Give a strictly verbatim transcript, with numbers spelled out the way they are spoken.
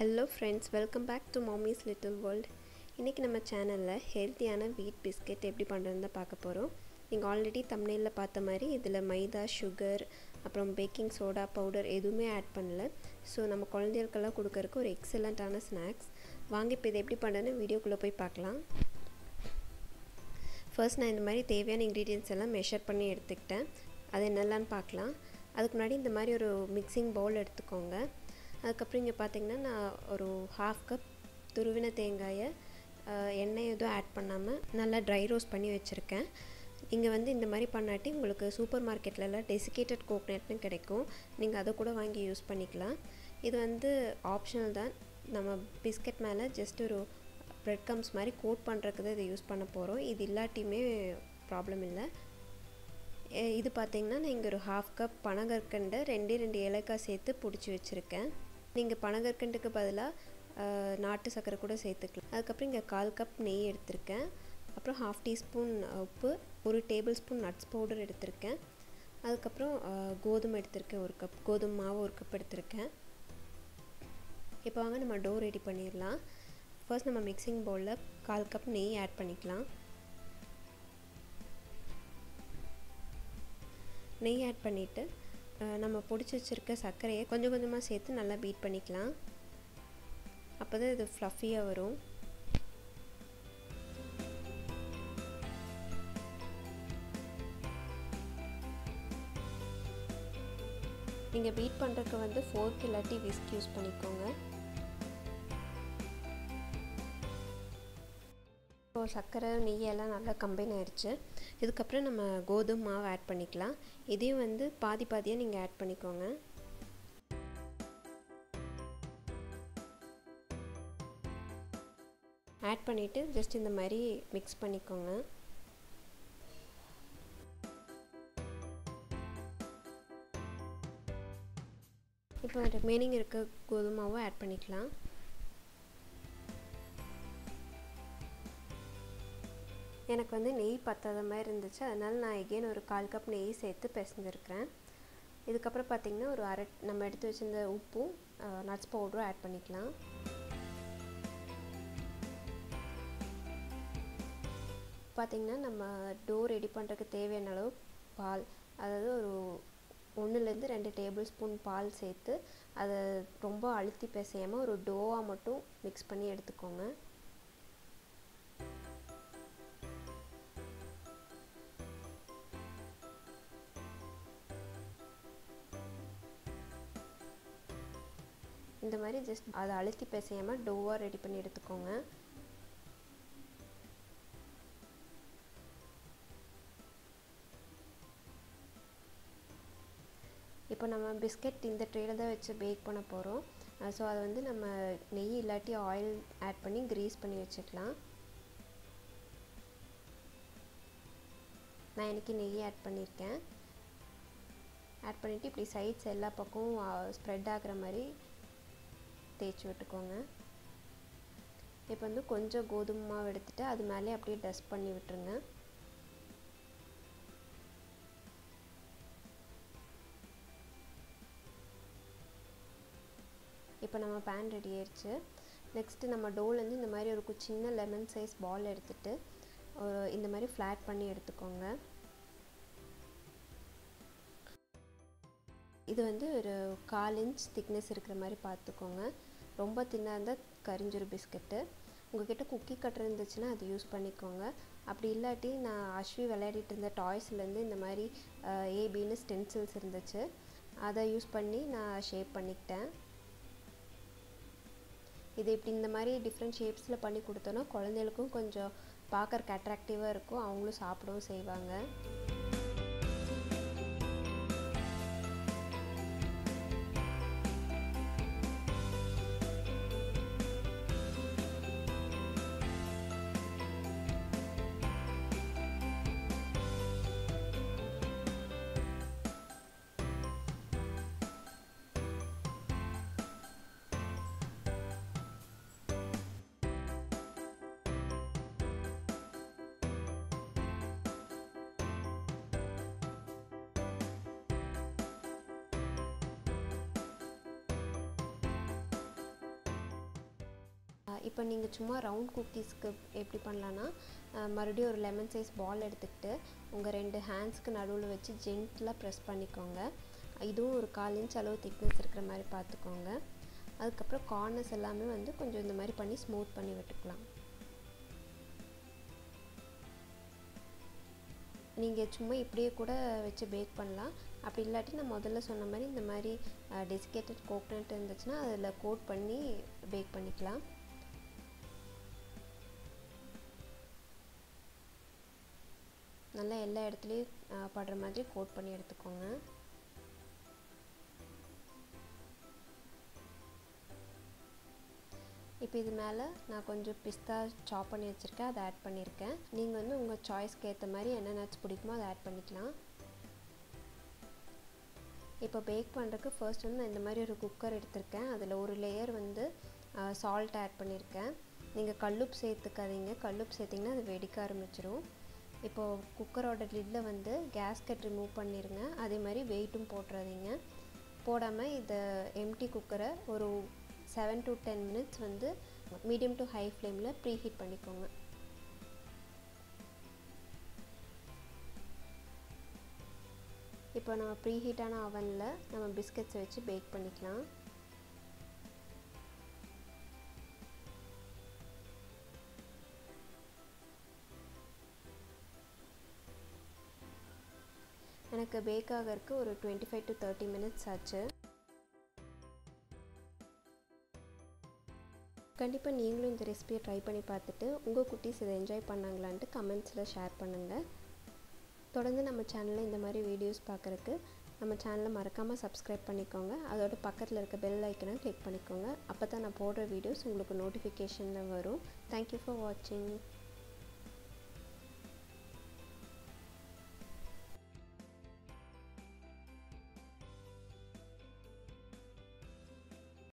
Hello friends, welcome back to mommy's little world. इनके नम्म channel हेल्थियाना वीट बिस्केट एप्पड़ी पण्णुरदु पार्क्क पोरोम। नींगा ऑलरेडी थंबनेल पार्त्ता मारी इदुला मैदा शुगर अप्पुरम बेकिंग सोडा पाउडर एदुवुमे ऐड पण्णला। सो नम्म कुழந்தைகளுக்கு கொடுக்கிறதுக்கு ஒரு எக்ஸலென்ட்டான ஸ்நாக்ஸ் வாங்க இப்போ இது எப்படி பண்றதுன்னு வீடியோக்குள்ள போய் பார்க்கலாம்। ஃபர்ஸ்ட் நான் இந்த மாதிரி தேவையான இன்கிரிடியன்ட்ஸ் எல்லாம் மெஷர் பண்ணி எடுத்துக்கிட்டேன், அது என்னெல்லாம் பார்க்கலாம்। அதுக்கு முன்னாடி இந்த மாதிரி ஒரு மிக்சிங் பவுல் எடுத்துக்கோங்க। அதுக்கப்புறம் இங்கே பார்த்தீங்கன்னா நான் ஒரு ஹாஃப் கப் துருவின தேங்காயை எண்ணெய் எதுவும் ஆட் பண்ணாமல் நல்லா ட்ரை ரோஸ்ட் பண்ணி வச்சுருக்கேன்। இங்கே வந்து இந்த மாதிரி பண்ணாட்டி உங்களுக்கு சூப்பர் மார்க்கெட்லலாம் டெசிகேட்டட் கோகனட்னு கிடைக்கும், நீங்கள் அதை கூட வாங்கி யூஸ் பண்ணிக்கலாம்। இது வந்து ஆப்ஷனல் தான், நம்ம பிஸ்கட் மேலே ஜஸ்ட் ஒரு ப்ரெட் கம்ஸ் மாதிரி கோட் பண்ணுறதுக்கு தான் இதை யூஸ் பண்ண போகிறோம்। இது இல்லாட்டியுமே ப்ராப்ளம் இல்லை। இது பார்த்தீங்கன்னா நான் இங்கே ஒரு ஹாஃப் கப் பனங்கற்கண்டை ரெண்டு ரெண்டு ஏலக்காய் சேர்த்து பிடிச்சி வச்சுருக்கேன்। நீங்கள் பனங்கற்கண்டுக்கு பதிலாக நாட்டு சக்கரை கூட சேர்த்துக்கலாம்। அதுக்கப்புறம் இங்கே கால் கப் நெய் எடுத்திருக்கேன், அப்புறம் ஹாஃப் டீஸ்பூன் உப்பு, ஒரு டேபிள் ஸ்பூன் நட்ஸ் பவுடர் எடுத்திருக்கேன், அதுக்கப்புறம் கோதுமை எடுத்திருக்கேன் ஒரு கப், கோதுமை மாவு ஒரு கப் எடுத்திருக்கேன்। இப்போ வாங்க நம்ம டோ ரெடி பண்ணிடலாம்। ஃபர்ஸ்ட் நம்ம மிக்சிங் பவுலில் கால் கப் நெய் ஆட் பண்ணிக்கலாம்। நெய் ஆட் பண்ணிவிட்டு நம்ம பொடிச்சு வச்சுருக்க சர்க்கரையை கொஞ்சம் கொஞ்சமாக சேர்த்து நல்லா பீட் பண்ணிக்கலாம், அப்போ தான் இது ஃப்ளஃபியாக வரும்। நீங்கள் பீட் பண்ணுறதுக்கு வந்து ஃபோர்க் இல்லாட்டி விஸ்க் யூஸ் பண்ணிக்கோங்க। இப்போது சர்க்கரை நெய்யெல்லாம் நல்லா கம்பைன் ஆகிடுச்சு। இதுக்கப்புறம் நம்ம கோதுமை மாவு ஆட் பண்ணிக்கலாம், இதையும் வந்து பாதி பாதியாக நீங்கள் ஆட் பண்ணிக்கோங்க। ஆட் பண்ணிவிட்டு ஜஸ்ட் இந்த மாதிரி மிக்ஸ் பண்ணிக்கோங்க। இப்போ ரிமைனிங் இருக்க கோதுமை மாவை ஆட் பண்ணிக்கலாம்। எனக்கு வந்து நெய் பத்தாத மாதிரி இருந்துச்சு, அதனால் நான் எகைன் ஒரு கால் கப் நெய் சேர்த்து பிசைஞ்சிருக்கிறேன்। இதுக்கப்புறம் பார்த்திங்கன்னா ஒரு அரை நம்ம எடுத்து வச்சுருந்த உப்பும் நட்ஸ் பவுடரும் ஆட் பண்ணிக்கலாம்। பார்த்திங்கன்னா நம்ம டோ ரெடி பண்ணுறதுக்கு தேவையான அளவு பால், அதாவது ஒரு ஒன்றுலேருந்து ரெண்டு டேபிள் ஸ்பூன் பால் சேர்த்து அதை ரொம்ப அழுத்தி பிசையாமல் ஒரு டோவாக மட்டும் மிக்ஸ் பண்ணி எடுத்துக்கோங்க। இந்த மாதிரி ஜஸ்ட் அதை அழுத்தி பிசையாமல் டோவாக ரெடி பண்ணி எடுத்துக்கோங்க। இப்போ நம்ம பிஸ்கட் இந்த ட்ரேல தான் வச்சு பேக் பண்ண போகிறோம், ஸோ அதை வந்து நம்ம நெய் இல்லாட்டி ஆயில் ஆட் பண்ணி கிரீஸ் பண்ணி வச்சுக்கலாம்। நான் இன்றைக்கி நெய் ஆட் பண்ணியிருக்கேன்। ஆட் பண்ணிவிட்டு இப்படி சைட்ஸ் எல்லா பக்கமும் ஸ்ப்ரெட் ஆகிற மாதிரி தேய்ச்சி விட்டுக்கோங்க। இப்போ வந்து கொஞ்சம் கோதுமை மாவு எடுத்துகிட்டு அது மேலே அப்படியே டஸ்ட் பண்ணி விட்டுருங்க। இப்போ நம்ம பேன் ரெடி ஆயிடுச்சு। நெக்ஸ்ட்டு நம்ம டோலேருந்து இந்த மாதிரி ஒரு சின்ன லெமன் சைஸ் பால் எடுத்துகிட்டு இந்த மாதிரி ஃப்ளாட் பண்ணி எடுத்துக்கோங்க। இது வந்து ஒரு கால் இன்ச் திக்னஸ் இருக்கிற மாதிரி பார்த்துக்கோங்க, ரொம்ப தின்னாக இருந்தால் கரிஞ்சிரு பிஸ்கெட்டு। உங்கள்கிட்ட குக்கி கட்டர் இருந்துச்சுன்னா அது யூஸ் பண்ணிக்கோங்க, அப்படி இல்லாட்டி நான் அஸ்வி விளையாடிட்டு இருந்த டாய்ஸ்லேருந்து இந்த மாதிரி ஏபின்னு ஸ்டென்சில்ஸ் இருந்துச்சு, அதை யூஸ் பண்ணி நான் ஷேப் பண்ணிக்கிட்டேன்। இது இப்படி இந்த மாதிரி டிஃப்ரெண்ட் ஷேப்ஸில் பண்ணி கொடுத்தோன்னா குழந்தைகளுக்கும் கொஞ்சம் பார்க்கறக்கு அட்ராக்டிவாக இருக்கும், அவங்களும் சாப்பிடவும் செய்வாங்க। இப்போ நீங்கள் சும்மா ரவுண்ட் குக்கீஸ்க்கு எப்படி பண்ணலாம்னா மறுபடியும் ஒரு லெமன் சைஸ் பால் எடுத்துக்கிட்டு உங்கள் ரெண்டு ஹேண்ட்ஸ்க்கு நடுவில் வச்சு ஜென்டலாக ப்ரெஸ் பண்ணிக்கோங்க. இதுவும் ஒரு கால் இன்ச் அளவு திக்னஸ் இருக்கிற மாதிரி பார்த்துக்கோங்க. அதுக்கப்புறம் கார்னர்ஸ் எல்லாமே வந்து கொஞ்சம் இந்த மாதிரி பண்ணி ஸ்மூத் பண்ணி விட்டுக்கலாம். நீங்கள் சும்மா இப்படியே கூட வச்சு பேக் பண்ணலாம். அப்படி இல்லாட்டி நான் முதல்ல சொன்ன மாதிரி இந்த மாதிரி டெசிகேட்டட் கோகோனட் இருந்துச்சுன்னா அதில் கோட் பண்ணி பேக் பண்ணிக்கலாம். நல்லா எல்லா இடத்துலையும் படுற மாதிரி கோட் பண்ணி எடுத்துக்கோங்க. இப்போ இது மேலே நான் கொஞ்சம் பிஸ்தா சாப் பண்ணி வச்சுருக்கேன், அதை ஆட் பண்ணியிருக்கேன். நீங்கள் வந்து உங்கள் சாய்ஸ்க்கு ஏற்ற மாதிரி என்ன நட்ஸ் பிடிக்குமோ அதை ஆட் பண்ணிக்கலாம். இப்போ பேக் பண்ணுறதுக்கு ஃபர்ஸ்ட் வந்து நான் இந்த மாதிரி ஒரு குக்கர் எடுத்திருக்கேன். அதில் ஒரு லேயர் வந்து சால்ட் ஆட் பண்ணியிருக்கேன். நீங்கள் கல்லுப்பு சேர்த்துக்காதீங்க, கல்லுப்பு சேர்த்திங்கன்னா அது வெடிக்க ஆரம்பிச்சிடும். இப்போது குக்கரோட லிட்டில் வந்து கேஸ்கட் ரிமூவ் பண்ணிடுங்க. அதே மாதிரி வெயிட்டும் போட்டுறாதீங்க. போடாமல் இதை எம்டி குக்கரை ஒரு செவன் டு டென் மினிட்ஸ் வந்து மீடியம் டு ஹை ஃப்ளேமில் ப்ரீ ஹீட் பண்ணிக்கோங்க. இப்போ நம்ம ப்ரீ ஹீட்டான அவனில் நம்ம பிஸ்கட்ஸை வச்சு பேக் பண்ணிக்கலாம். எனக்கு பேக் ஆகிறதுக்கு ஒரு twenty five to thirty minutes ஆச்சு. கண்டிப்பாக நீங்களும் இந்த ரெசிபியை ட்ரை பண்ணி பார்த்துட்டு உங்கள் குட்டீஸ் இதை என்ஜாய் பண்ணாங்களான்ட்டு கமெண்ட்ஸில் ஷேர் பண்ணுங்கள். தொடர்ந்து நம்ம சேனலில் இந்த மாதிரி வீடியோஸ் பார்க்குறதுக்கு நம்ம சேனலை மறக்காமல் சப்ஸ்கிரைப் பண்ணிக்கோங்க. அதோட பக்கத்தில் இருக்க பெல் ஐக்கனை கிளிக் பண்ணிக்கோங்க. அப்போ தான் நான் போடுற வீடியோஸ் உங்களுக்கு நோட்டிஃபிகேஷனில் வரும். தேங்க்யூ ஃபார் வாட்சிங்.